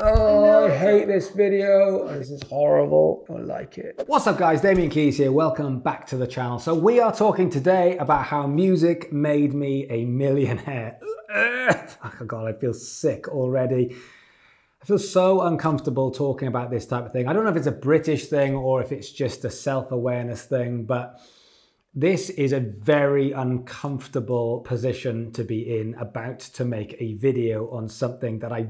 Oh, I hate this video. This is horrible. I like it. What's up guys, Damian Keyes here. Welcome back to the channel. So we are talking today about how music made me a millionaire. Oh God, I feel sick already. I feel so uncomfortable talking about this type of thing. I don't know if it's a British thing or if it's just a self-awareness thing, but this is a very uncomfortable position to be in, about to make a video on something that I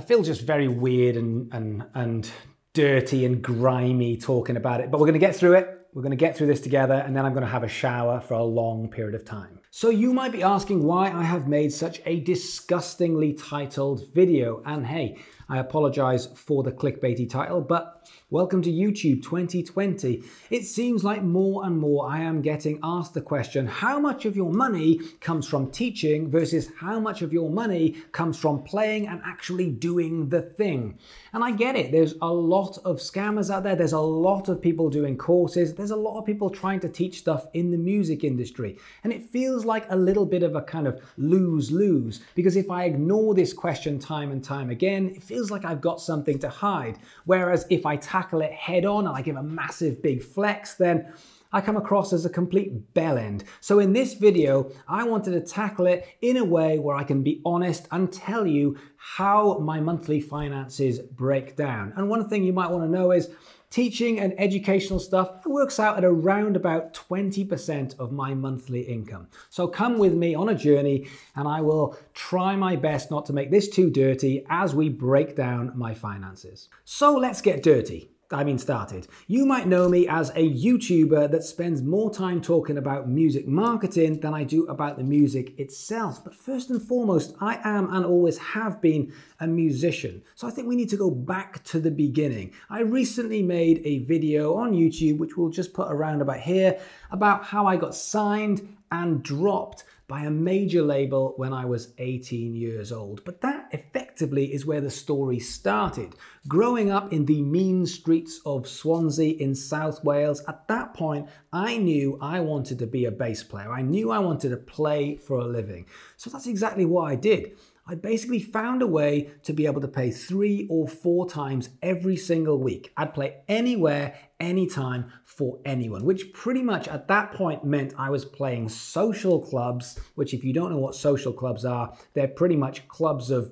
feel just very weird and dirty and grimy talking about it, but we're gonna get through it. We're gonna get through this together, and then I'm gonna have a shower for a long period of time. So you might be asking why I have made such a disgustingly titled video, and hey, I apologize for the clickbaity title, but welcome to YouTube 2020. It seems like more and more I am getting asked the question, how much of your money comes from teaching versus how much of your money comes from playing and actually doing the thing? And I get it, there's a lot of scammers out there, there's a lot of people doing courses, there's a lot of people trying to teach stuff in the music industry. And it feels like a little bit of a kind of lose-lose, because if I ignore this question time and time again, it feels like I've got something to hide. Whereas if I tackle it head on and I give a massive big flex, then I come across as a complete bellend. So in this video, I wanted to tackle it in a way where I can be honest and tell you how my monthly finances break down. And one thing you might want to know is teaching and educational stuff works out at around about 20% of my monthly income. So come with me on a journey and I will try my best not to make this too dirty as we break down my finances. So let's get dirty. I mean started. You might know me as a YouTuber that spends more time talking about music marketing than I do about the music itself. But first and foremost, I am and always have been a musician. So I think we need to go back to the beginning. I recently made a video on YouTube, which we'll just put around about here, about how I got signed and dropped by a major label when I was 18 years old. But that effectively is where the story started. Growing up in the mean streets of Swansea in South Wales, at that point, I knew I wanted to be a bass player. I knew I wanted to play for a living. So that's exactly what I did. I basically found a way to be able to pay 3 or 4 times every single week. I'd play anywhere, anytime, for anyone, which pretty much at that point meant I was playing social clubs, which if you don't know what social clubs are, they're pretty much clubs of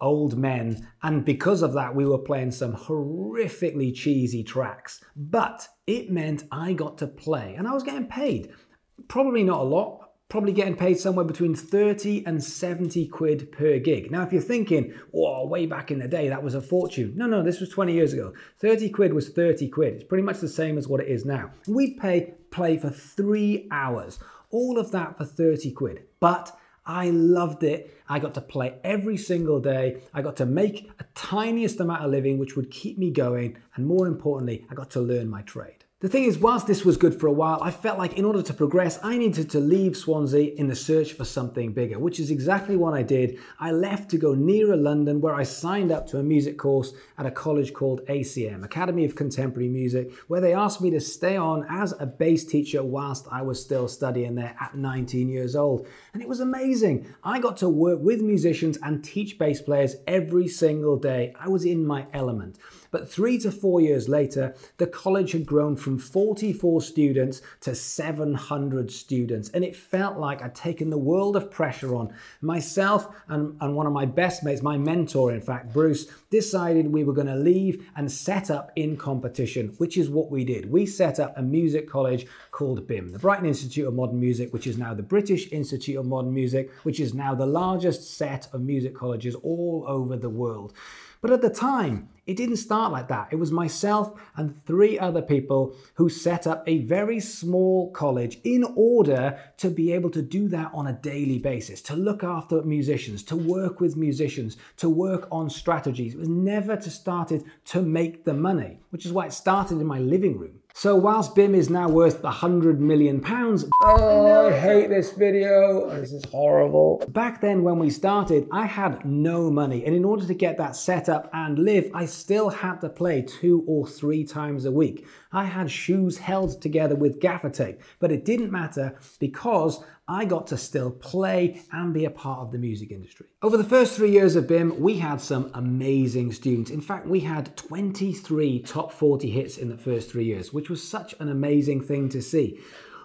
old men. And because of that, we were playing some horrifically cheesy tracks. But it meant I got to play and I was getting paid. Probably not a lot. Probably getting paid somewhere between 30 and 70 quid per gig. Now, if you're thinking, oh, way back in the day, that was a fortune. No, this was 20 years ago. 30 quid was 30 quid. It's pretty much the same as what it is now. We'd play for 3 hours, all of that for 30 quid. But I loved it. I got to play every single day. I got to make a tiniest amount of living, which would keep me going. And more importantly, I got to learn my trade. The thing is, whilst this was good for a while, I felt like in order to progress, I needed to leave Swansea in the search for something bigger, which is exactly what I did. I left to go nearer London, where I signed up to a music course at a college called ACM, Academy of Contemporary Music, where they asked me to stay on as a bass teacher whilst I was still studying there at 19 years old. And it was amazing. I got to work with musicians and teach bass players every single day. I was in my element. But 3 to 4 years later, the college had grown from 44 students to 700 students. And it felt like I'd taken the world of pressure on. Myself and one of my best mates, my mentor, in fact, Bruce, decided we were going to leave and set up in competition, which is what we did. We set up a music college called BIM, the Brighton Institute of Modern Music, which is now the British Institute of Modern Music, which is now the largest set of music colleges all over the world. But at the time, it didn't start like that. It was myself and 3 other people who set up a very small college in order to be able to do that on a daily basis, to look after musicians, to work with musicians, to work on strategies. It was never started to make the money, which is why it started in my living room. So whilst BIM is now worth £100 million, oh, I hate this video. This is horrible. Back then when we started, I had no money. And in order to get that set up and live, I still had to play 2 or 3 times a week. I had shoes held together with gaffer tape, but it didn't matter because I got to still play and be a part of the music industry. Over the first 3 years of BIM, we had some amazing students. In fact, we had 23 top 40 hits in the first 3 years, which was such an amazing thing to see.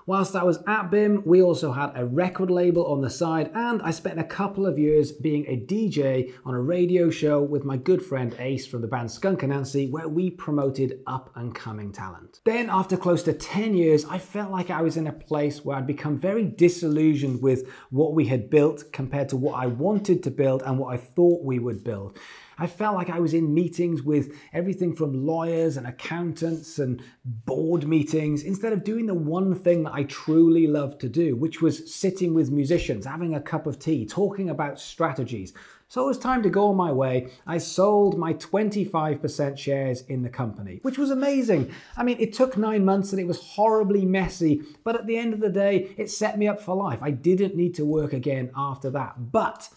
Whilst I was at BIM, we also had a record label on the side, and I spent a couple of years being a DJ on a radio show with my good friend Ace from the band Skunk and Nancy, where we promoted up-and-coming talent. Then, after close to 10 years, I felt like I was in a place where I'd become very disillusioned with what we had built compared to what I wanted to build and what I thought we would build. I felt like I was in meetings with everything from lawyers and accountants and board meetings, instead of doing the one thing that I truly loved to do, which was sitting with musicians, having a cup of tea, talking about strategies. So it was time to go on my way. I sold my 25% shares in the company, which was amazing. I mean, it took 9 months and it was horribly messy, but at the end of the day, it set me up for life. I didn't need to work again after that, but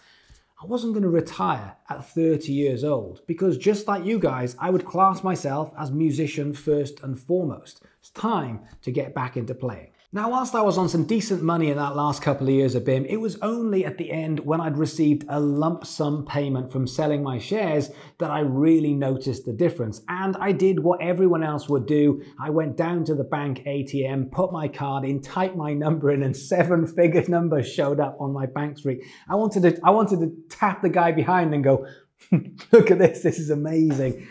I wasn't going to retire at 30 years old, because just like you guys, I would class myself as musician first and foremost. It's time to get back into playing. Now, whilst I was on some decent money in that last couple of years of BIM, it was only at the end when I'd received a lump sum payment from selling my shares that I really noticed the difference. And I did what everyone else would do. I went down to the bank ATM, put my card in, typed my number in, and 7-figure numbers showed up on my bank street. I wanted to tap the guy behind and go, look at this, this is amazing.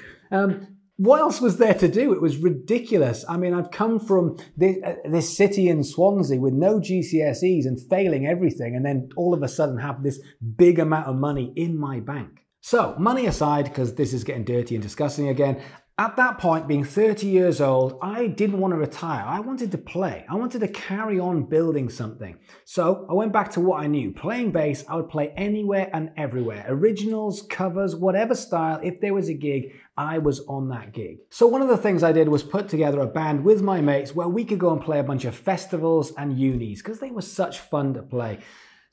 What else was there to do? It was ridiculous. I mean, I've come from this city in Swansea with no GCSEs and failing everything, and then all of a sudden have this big amount of money in my bank. So, money aside, because this is getting dirty and disgusting again, at that point, being 30 years old, I didn't want to retire. I wanted to play. I wanted to carry on building something. So I went back to what I knew. Playing bass, I would play anywhere and everywhere. Originals, covers, whatever style. If there was a gig, I was on that gig. So one of the things I did was put together a band with my mates where we could go and play a bunch of festivals and unis, because they were such fun to play.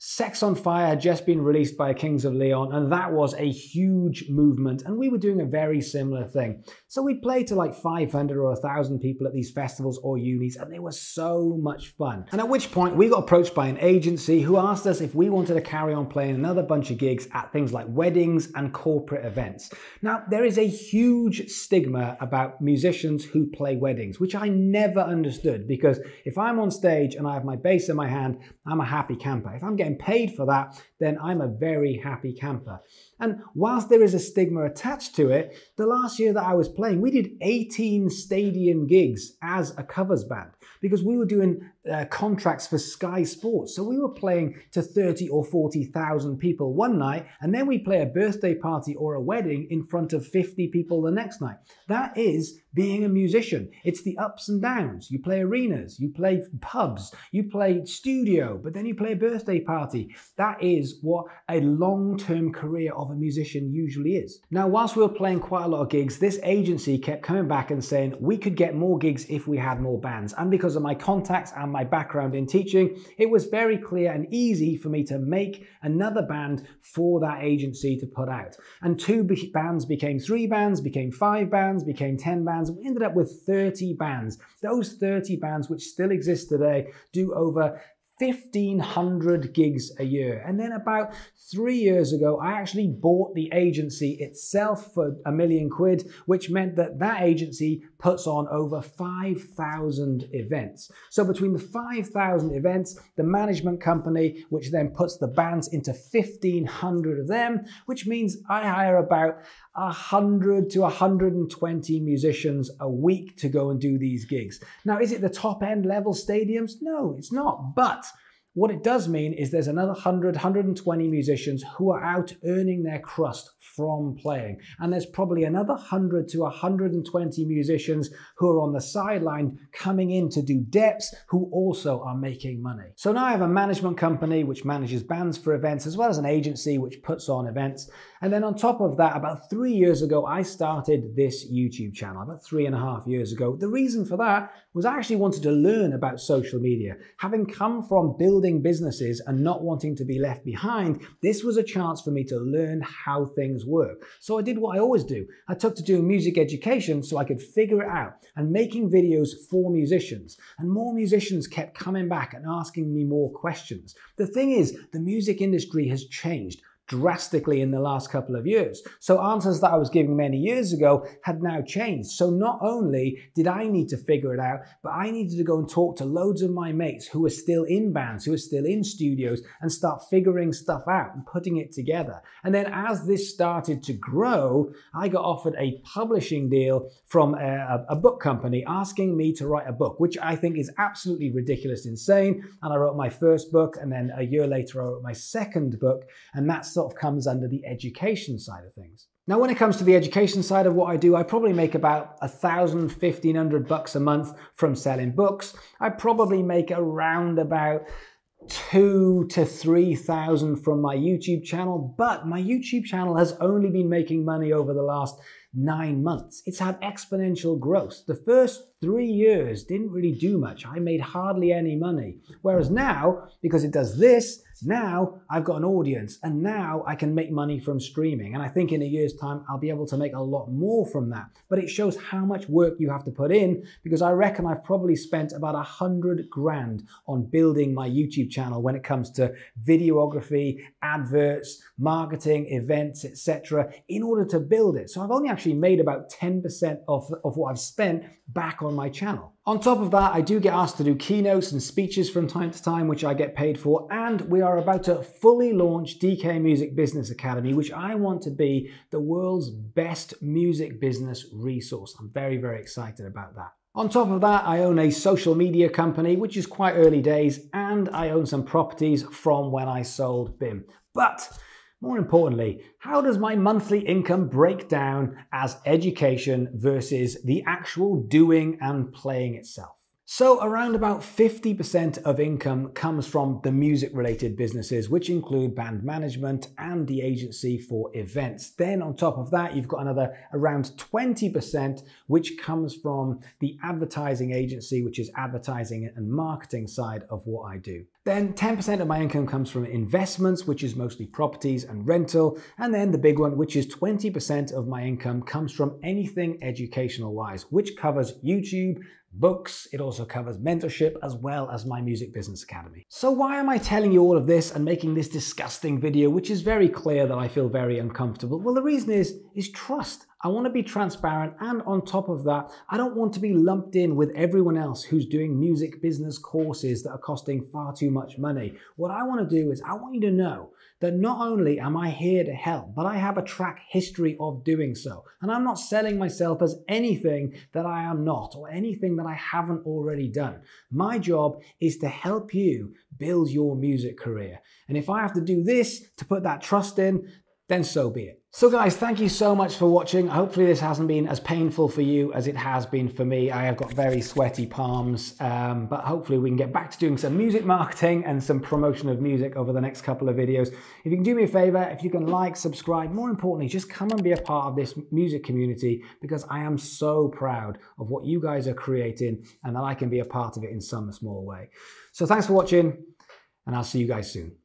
Sex on Fire had just been released by Kings of Leon, and that was a huge movement, and we were doing a very similar thing. So we'd play to like 500 or 1,000 people at these festivals or unis, and they were so much fun. And at which point we got approached by an agency who asked us if we wanted to carry on playing another bunch of gigs at things like weddings and corporate events. Now, there is a huge stigma about musicians who play weddings, which I never understood, because if I'm on stage and I have my bass in my hand, I'm a happy camper. If I'm getting paid for that, then I'm a very happy camper. And whilst there is a stigma attached to it, the last year that I was playing, we did 18 stadium gigs as a covers band, because we were doing contracts for Sky Sports. So we were playing to 30 or 40,000 people one night, and then we play a birthday party or a wedding in front of 50 people the next night. That is being a musician. It's the ups and downs. You play arenas, you play pubs, you play studio, but then you play a birthday party. That is what a long-term career of a musician usually is. Now, whilst we were playing quite a lot of gigs, this agency kept coming back and saying we could get more gigs if we had more bands. And because of my contacts and my background in teaching, it was very clear and easy for me to make another band for that agency to put out. And two bands became three bands, became five bands, became 10 bands. We ended up with 30 bands. Those 30 bands, which still exist today, do over 1,500 gigs a year. And then about 3 years ago, I actually bought the agency itself for £1 million quid, which meant that that agency puts on over 5,000 events. So between the 5,000 events, the management company, which then puts the bands into 1,500 of them, which means I hire about 100 to 120 musicians a week to go and do these gigs. Now, is it the top end level stadiums? No, it's not. But what it does mean is there's another 100, 120 musicians who are out earning their crust from playing. And there's probably another 100 to 120 musicians who are on the sideline coming in to do depths, who also are making money. So now I have a management company which manages bands for events, as well as an agency which puts on events. And then on top of that, about 3 years ago, I started this YouTube channel, about 3.5 years ago. The reason for that was I actually wanted to learn about social media. Having come from building building businesses and not wanting to be left behind, this was a chance for me to learn how things work. So I did what I always do. I took to doing music education so I could figure it out and making videos for musicians. And more musicians kept coming back and asking me more questions. The thing is, the music industry has changed drastically in the last couple of years. So answers that I was giving many years ago had now changed. So not only did I need to figure it out, but I needed to go and talk to loads of my mates who were still in bands, who were still in studios, and start figuring stuff out and putting it together. And then as this started to grow, I got offered a publishing deal from a book company asking me to write a book, which I think is absolutely ridiculous, insane. And I wrote my first book, and then a year later I wrote my second book, and that's sort of comes under the education side of things. Now, when it comes to the education side of what I do, I probably make about $1,000–$1,500 a month from selling books. I probably make around about $2,000 to $3,000 from my YouTube channel, but my YouTube channel has only been making money over the last 9 months. It's had exponential growth. The first 3 years didn't really do much. I made hardly any money. Whereas now, because it does this, now I've got an audience and now I can make money from streaming. And I think in a year's time, I'll be able to make a lot more from that. But it shows how much work you have to put in, because I reckon I've probably spent about 100 grand on building my YouTube channel when it comes to videography, adverts, marketing, events, etc., in order to build it. So I've only actually made about 10% of what I've spent back on my channel. On top of that, I do get asked to do keynotes and speeches from time to time, which I get paid for, and we are about to fully launch DK Music Business Academy, which I want to be the world's best music business resource. I'm very, very excited about that. On top of that, I own a social media company, which is quite early days, and I own some properties from when I sold BIM. But more importantly, how does my monthly income break down as education versus the actual doing and playing itself? So around about 50% of income comes from the music-related businesses, which include band management and the agency for events. Then on top of that, you've got another around 20%, which comes from the advertising agency, which is advertising and marketing side of what I do. Then 10% of my income comes from investments, which is mostly properties and rental. And then the big one, which is 20% of my income, comes from anything educational-wise, which covers YouTube, books, it also covers mentorship, as well as my Music Business Academy. So why am I telling you all of this and making this disgusting video, which is very clear that I feel very uncomfortable? Well, the reason is trust. I want to be transparent, and on top of that, I don't want to be lumped in with everyone else who's doing music business courses that are costing far too much money. What I want to do is I want you to know that not only am I here to help, but I have a track history of doing so. And I'm not selling myself as anything that I am not, or anything that I haven't already done. My job is to help you build your music career. And if I have to do this to put that trust in, then so be it. So guys, thank you so much for watching. Hopefully this hasn't been as painful for you as it has been for me. I have got very sweaty palms, but hopefully we can get back to doing some music marketing and some promotion of music over the next couple of videos. If you can do me a favor, if you can like, subscribe, more importantly, just come and be a part of this music community, because I am so proud of what you guys are creating and that I can be a part of it in some small way. So thanks for watching, and I'll see you guys soon.